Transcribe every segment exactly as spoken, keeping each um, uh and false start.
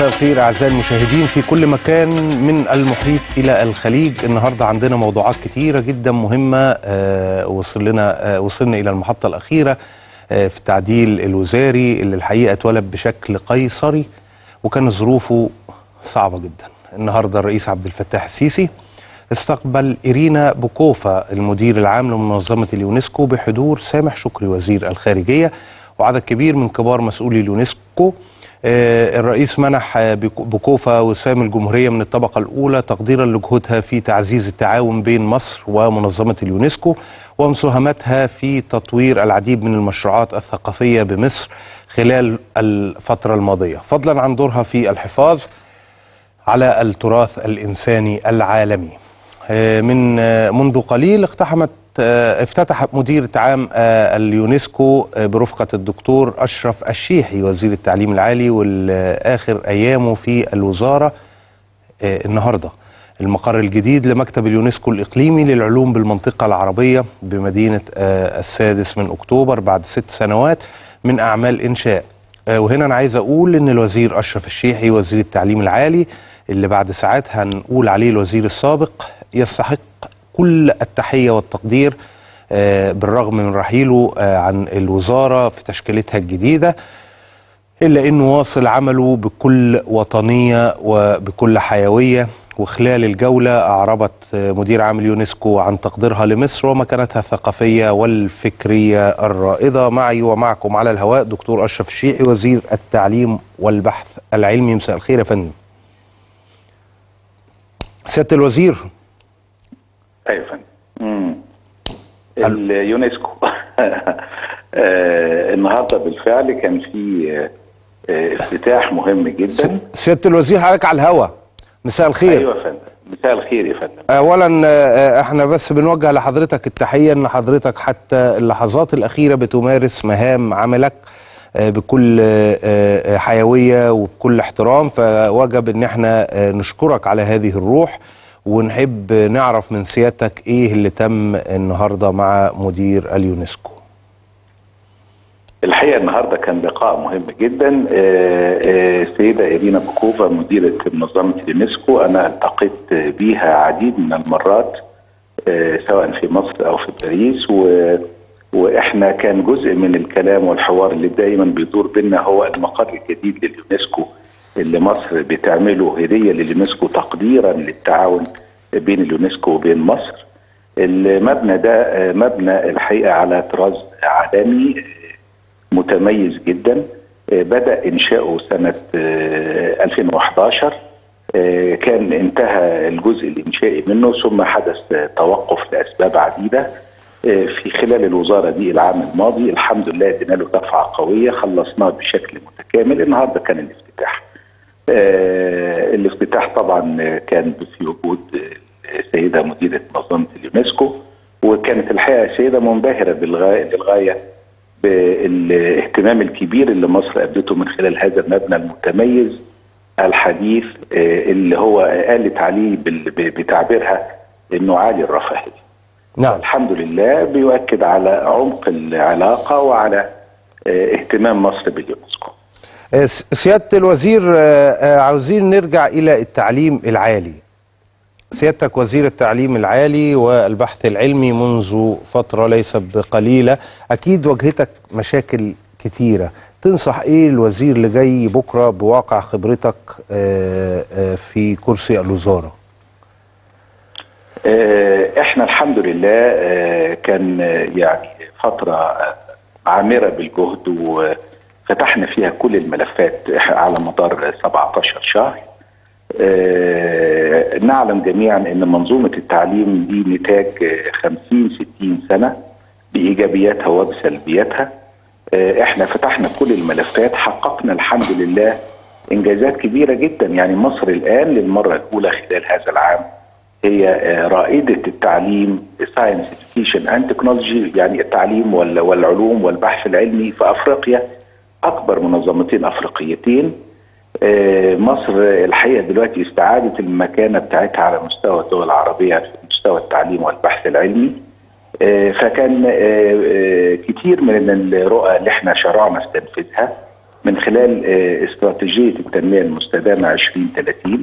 مساء الخير أعزائي المشاهدين في كل مكان من المحيط إلى الخليج. النهاردة عندنا موضوعات كتيرة جدا مهمة. وصل لنا وصلنا إلى المحطة الأخيرة في التعديل الوزاري اللي الحقيقة اتولد بشكل قيصري وكان ظروفه صعبة جدا. النهاردة الرئيس عبد الفتاح السيسي استقبل إيرينا بوكوفا المدير العام لمنظمة اليونسكو بحضور سامح شكري وزير الخارجية وعدد كبير من كبار مسؤولي اليونسكو. الرئيس منح بوكوفا وسام الجمهورية من الطبقة الأولى تقديرا لجهودها في تعزيز التعاون بين مصر ومنظمة اليونسكو ومساهمتها في تطوير العديد من المشروعات الثقافية بمصر خلال الفترة الماضية، فضلا عن دورها في الحفاظ على التراث الإنساني العالمي. من منذ قليل اقتحمت افتتح مدير عام اليونسكو برفقة الدكتور أشرف الشيحي وزير التعليم العالي والآخر أيامه في الوزارة النهاردة المقر الجديد لمكتب اليونسكو الإقليمي للعلوم بالمنطقة العربية بمدينة السادس من أكتوبر بعد ست سنوات من أعمال إنشاء. وهنا أنا عايز أقول إن الوزير أشرف الشيحي وزير التعليم العالي اللي بعد ساعات هنقول عليه الوزير السابق يستحق كل التحية والتقدير بالرغم من رحيله عن الوزارة في تشكيلتها الجديدة، إلا إنه واصل عمله بكل وطنية وبكل حيوية. وخلال الجولة أعربت مدير عام اليونسكو عن تقديرها لمصر ومكانتها الثقافية والفكرية الرائدة. معي ومعكم على الهواء دكتور أشرف الشيحي وزير التعليم والبحث العلمي. مساء الخير يا فندم. سيادة الوزير. ايوه يا فندم. اليونسكو النهارده بالفعل كان في افتتاح مهم جدا. سياده الوزير حضرتك على الهوا. مساء الخير. ايوه يا فندم. مساء الخير يا فندم. اولا احنا بس بنوجه لحضرتك التحيه ان حضرتك حتى اللحظات الاخيره بتمارس مهام عملك بكل حيويه وبكل احترام، فوجب ان احنا نشكرك على هذه الروح ونحب نعرف من سيادتك ايه اللي تم النهارده مع مدير اليونسكو. الحقيقه النهارده كان لقاء مهم جدا. السيده إيرينا بوكوفا مديره منظمه اليونسكو انا التقيت بيها عديد من المرات سواء في مصر او في باريس، و واحنا كان جزء من الكلام والحوار اللي دايما بيدور بينا هو المقر الجديد لليونسكو اللي مصر بتعمله هديه لليونسكو تقديرا للتعاون بين اليونسكو وبين مصر. المبنى ده مبنى الحقيقه على طراز عالمي متميز جدا، بدا انشاؤه سنه ألفين وأحد عشر، كان انتهى الجزء الانشائي منه ثم حدث توقف لاسباب عديده في خلال الوزاره دي العام الماضي. الحمد لله ادينا له دفعه قويه خلصناه بشكل متكامل. النهارده كان الافتتاح. آه الافتتاح طبعا كان في وجود السيده مديره منظمه اليونسكو، وكانت الحقيقه سيده منبهره بالغايه للغايه بالاهتمام الكبير اللي مصر ادته من خلال هذا المبنى المتميز الحديث آه اللي هو قالت عليه بتعبيرها انه عالي الرفاهيه. نعم. الحمد لله بيؤكد على عمق العلاقه وعلى آه اهتمام مصر باليونسكو. سيادة الوزير عاوزين نرجع إلى التعليم العالي. سيادتك وزير التعليم العالي والبحث العلمي منذ فترة ليست بقليلة، أكيد واجهتك مشاكل كتيرة. تنصح إيه الوزير اللي جاي بكرة بواقع خبرتك في كرسي الوزارة؟ إحنا الحمد لله كان يعني فترة عامرة بالجهد و فتحنا فيها كل الملفات على مدار سبعة عشر شهر. أه نعلم جميعا ان منظومه التعليم دي نتاج خمسين ستين سنه بايجابياتها وبسلبياتها. أه احنا فتحنا كل الملفات، حققنا الحمد لله انجازات كبيره جدا. يعني مصر الان للمره الاولى خلال هذا العام هي رائده التعليم ساينس اديوكيشن اند تكنولوجي، يعني التعليم والعلوم والبحث العلمي في افريقيا، أكبر منظمتين أفريقيتين. مصر الحقيقة دلوقتي استعادت المكانة بتاعتها على مستوى الدول العربية في مستوى التعليم والبحث العلمي. فكان كتير من الرؤى اللي احنا شرعنا استنفذها من خلال استراتيجية التنمية المستدامة عشرين ثلاثين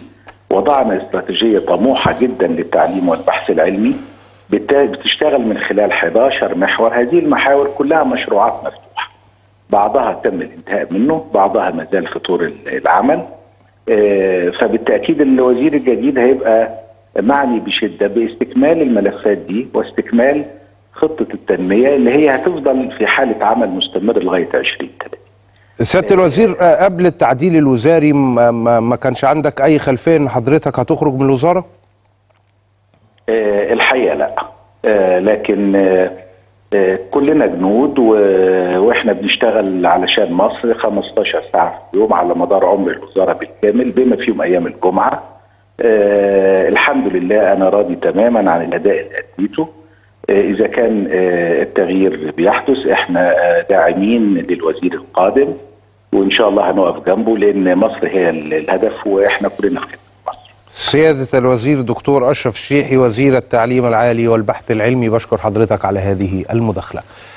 وضعنا استراتيجية طموحة جدا للتعليم والبحث العلمي بتشتغل من خلال إحدى عشر محور. هذه المحاور كلها مشروعات مفتوحة، بعضها تم الانتهاء منه، بعضها ما زال في طور العمل. فبالتأكيد الوزير الجديد هيبقى معني بشدة باستكمال الملفات دي واستكمال خطة التنمية اللي هي هتفضل في حالة عمل مستمر لغاية عشرين ثلاثين. سيادة الوزير، قبل التعديل الوزاري ما كانش عندك أي خلفية إن حضرتك هتخرج من الوزارة؟ الحقيقة لا، لكن كلنا جنود وإحنا بنشتغل علشان مصر خمستاشر ساعة في اليوم على مدار عمر الوزارة بالكامل بما فيهم أيام الجمعة. الحمد لله أنا راضي تماما عن الأداء اللي أديته. إذا كان التغيير بيحدث إحنا داعمين للوزير القادم وإن شاء الله هنقف جنبه لأن مصر هي الهدف وإحنا كلنا في مصر. سيادة الوزير دكتور أشرف الشيحي وزير التعليم العالي والبحث العلمي، بشكر حضرتك على هذه المداخلة.